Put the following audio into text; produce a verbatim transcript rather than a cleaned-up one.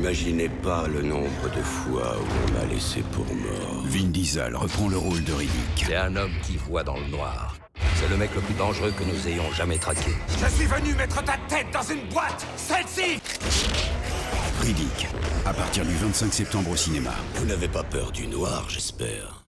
n'imaginez pas le nombre de fois où on m'a laissé pour mort. Vin Diesel reprend le rôle de Riddick. C'est un homme qui voit dans le noir. C'est le mec le plus dangereux que nous ayons jamais traqué. Je suis venu mettre ta tête dans une boîte, celle-ci! Riddick, à partir du vingt-cinq septembre au cinéma. Vous n'avez pas peur du noir, j'espère.